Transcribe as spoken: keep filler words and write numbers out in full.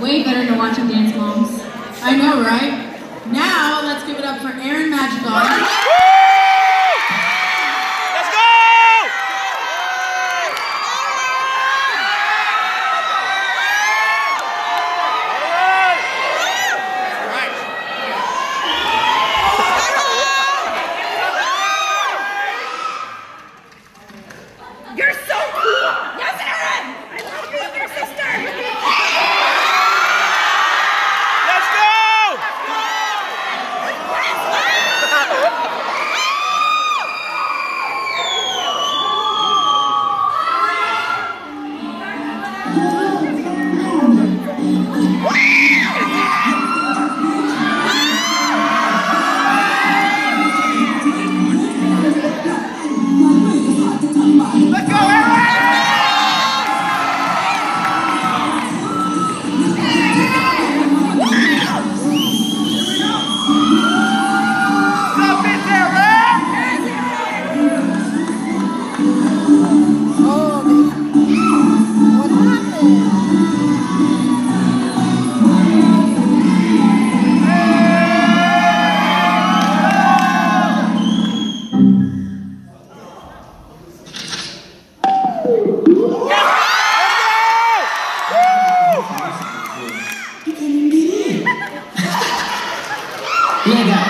Way better to watch him dance, moms. I know, right? Now, let's give it up for Aaron Madrigal. Llega.